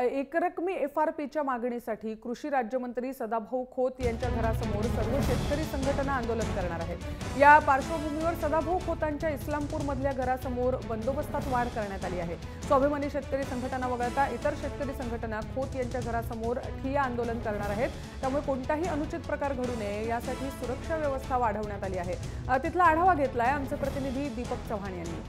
एकरकमी एफआरपीच्या मागणीसाठी कृषी राज्यमंत्री सदाभाऊ खोत यांच्या घरासमोर सर्व शेतकरी संघटना आंदोलन करणार आहेत। या पार्श्वभूमीवर सदाभाऊ खोतांच्या इस्लामपूर मधल्या घरासमोर बंदोबस्तात वाढ करण्यात आली आहे। स्वाभिमानी शेतकरी संघटना वगळता इतर शेतकरी संघटना खोत यांच्या घरासमोर ठिय्या आंदोलन करणार आहेत। त्यामुळे कोणताही अनुचित प्रकार घडू नये यासाठी सुरक्षा व्यवस्था वाढवण्यात आली आहे। तिथला आढावा घेतलाय आमचे प्रतिनिधी दीपक चव्हाण यांनी।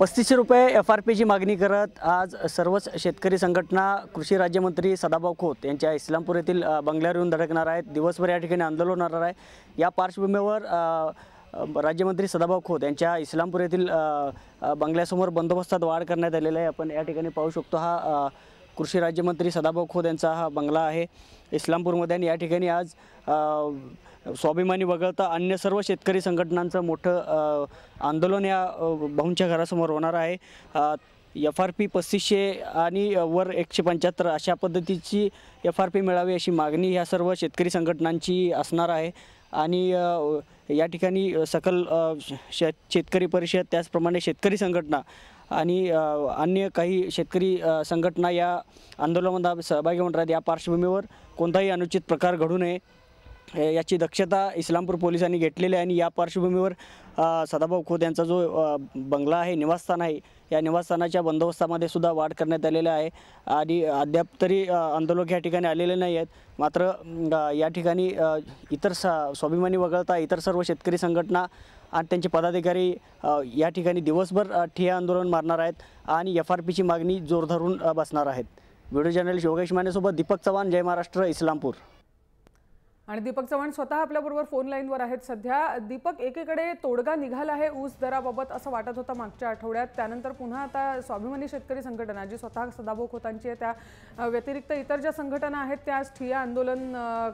3500 रुपये FRP ची मागणी करत आज सर्वच शेतकरी संघटना कृषी राज्यमंत्री सदाभाऊ खोत यांच्या इस्लामपूर येथील बंगल्यावर येऊन धडकणार आहेत। दिवसभर या ठिकाणी आंदोलन होणार आहे। या पार्श्वभूमीवर राज्यमंत्री सदाभाऊ खोत यांच्या इस्लामपूर येथील बंगल्यासमोर बंदोबस्तात वाढ करण्यात आलेली आहे। आपण या ठिकाणी पाहू शकतो हा कृषी राज्यमंत्री सदाभाऊ खोत यांचा हा बंगला आहे इस्लामपूरमध्ये, आणि या ठिकाणी आज स्वाभिमानी वगळता अन्य सर्व शेतकरी संघटनांचं मोठं आंदोलन या भाऊंच्या घरासमोर होणार आहे। FRP 3500 आणि वर 175 अशा पद्धतीची FRP मिळावी अशी मागणी या सर्व शेतकरी संघटनांची असणार आहे। आणि या ठिकाणी सकल शेतकरी परिषद, त्याचप्रमाणे शेतकरी संघटना आणि अन्य काही शेतकरी संघटना या आंदोलनात सहभागी होणार आहेत। या पार्श्वभूमीवर कोणताही अनुचित प्रकार घडू नये याची दक्षता इस्लामपूर पोलिसांनी घेतलेली आहे। आणि या पार्श्वभूमीवर सदाभाऊ खोत यांचा जो बंगला आहे, निवासस्थान आहे, या निवासस्थानाच्या बंदोबस्तामध्ये सुद्धा वाढ करण्यात आलेली आहे। आणि अद्याप तरी आंदोलक या ठिकाणी आलेले नाही आहेत, मात्र या ठिकाणी इतर स्वाभिमानी वगळता इतर सर्व शेतकरी संघटना आणि त्यांचे पदाधिकारी या ठिकाणी दिवसभर ठिय्या आंदोलन मारणार आहेत आणि FRPची मागणी जोर धरून बसणार आहेत। व्हिडिओ जर्नलिस्ट योगेश मानेसोबत दीपक चव्हाण, जय महाराष्ट्र, इस्लामपूर। आणि दीपक चव्हाण स्वतः आपल्याबरोबर फोन लाईनवर आहेत सध्या। दीपक, एकीकडे तोडगा निघाला आहे ऊस दराबाबत असं वाटत होतं मागच्या आठवड्यात, त्यानंतर पुन्हा आता स्वाभिमानी शेतकरी संघटना जी स्वतः सदाभाऊ खोतांची आहे त्या व्यतिरिक्त इतर ज्या संघटना आहेत त्या आज ठिय्या आंदोलन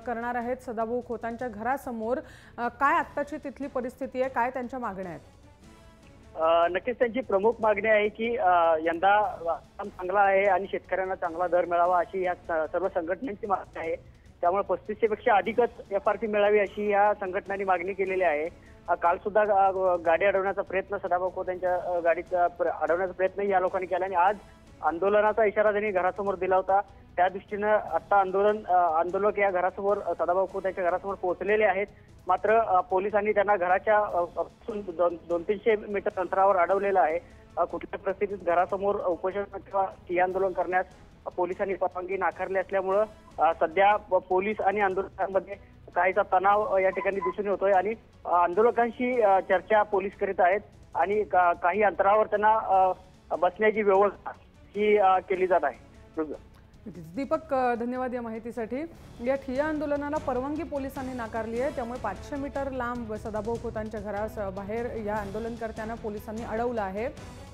करणार आहेत सदाभाऊ खोतांच्या घरासमोर। काय आत्ताची तिथली परिस्थिती आहे, काय त्यांच्या मागण्या आहेत? नक्कीच त्यांची प्रमुख मागणी आहे की यंदा हंगाम चांगला आहे आणि शेतकऱ्यांना चांगला दर मिळावा अशी या सर्व संघटनांची मागणी आहे। त्यामुळे 3500 पेक्षा अधिकच FRP मिळावी अशी या संघटनांनी मागणी केलेली आहे। काल सुद्धा गाडी अडवण्याचा प्रयत्न, सदाभाऊ खोत यांच्या गाडीचा अडवण्याचा प्रयत्न या लोकांनी केला आणि आज आंदोलनाचा इशारा त्यांनी घरासमोर दिला होता। त्या दृष्टीनं आता आंदोलक या घरासमोर सदाभाऊ खोत यांच्या घरासमोर पोहोचलेले आहेत, मात्र पोलिसांनी त्यांना घराच्या 200-300 मीटर अंतरावर अडवलेलं आहे। कुठल्या परिस्थितीत घरासमोर उपोषण किंवा ठिय्या आंदोलन करण्यास पोलिसांनी परवानगी नाकारली असल्यामुळे सध्या पोलीस आणि आंदोलकांमध्ये काहीसा तणाव या ठिकाणी दिसून येतोय आणि आंदोलकांशी चर्चा पोलीस करीत आहेत आणि काही अंतरावर त्यांना बसण्याची व्यवस्था ही केली जात आहे। दीपक, धन्यवाद या माहितीसाठी। या ठिय्या आंदोलनाला परवानगी पोलिसांनी नाकारली आहे, त्यामुळे 500 मीटर लांब सदाभाऊ खोतांच्या घराबाहेर या आंदोलनकर्त्यांना पोलिसांनी अडवलं आहे।